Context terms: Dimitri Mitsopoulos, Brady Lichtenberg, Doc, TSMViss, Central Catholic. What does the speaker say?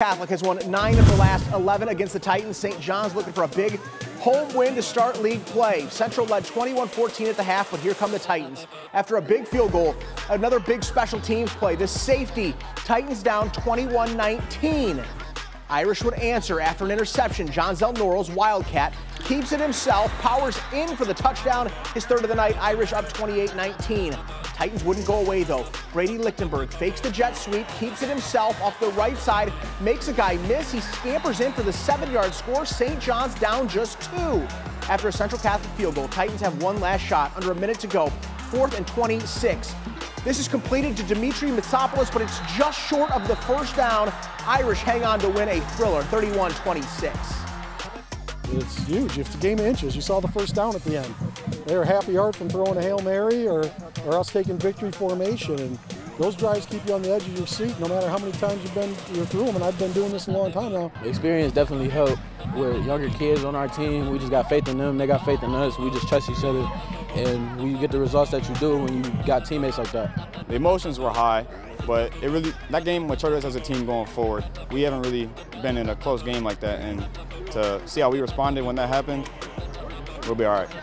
Catholic has won 9 of the last 11 against the Titans. St. John's looking for a big home win to start league play. Central led 21-14 at the half, but here come the Titans. After a big field goal, another big special teams play. The safety, Titans down 21-19. Irish would answer after an interception. Jonzel Norrell's Wildcat keeps it himself, powers in for the touchdown. His third of the night, Irish up 28-19. Titans wouldn't go away though. Brady Lichtenberg fakes the jet sweep, keeps it himself off the right side, makes a guy miss. He scampers in for the 7-yard score. St. John's down just 2. After a Central Catholic field goal, Titans have one last shot, under a minute to go, 4th and 26. This is completed to Dimitri Mitsopoulos, but it's just short of the first down. Irish hang on to win a thriller, 31-26. It's huge. It's a game of inches. You saw the first down at the end. They were half a yard from throwing a Hail Mary or else taking victory formation. And those drives keep you on the edge of your seat no matter how many times you're through them, and I've been doing this a long time now. The experience definitely helped. We're younger kids on our team. We just got faith in them. They got faith in us. We just trust each other. And we get the results that you do when you got teammates like that. The emotions were high, but it really, that game matured us as a team going forward. We haven't really been in a close game like that, and to see how we responded when that happened, we'll be all right.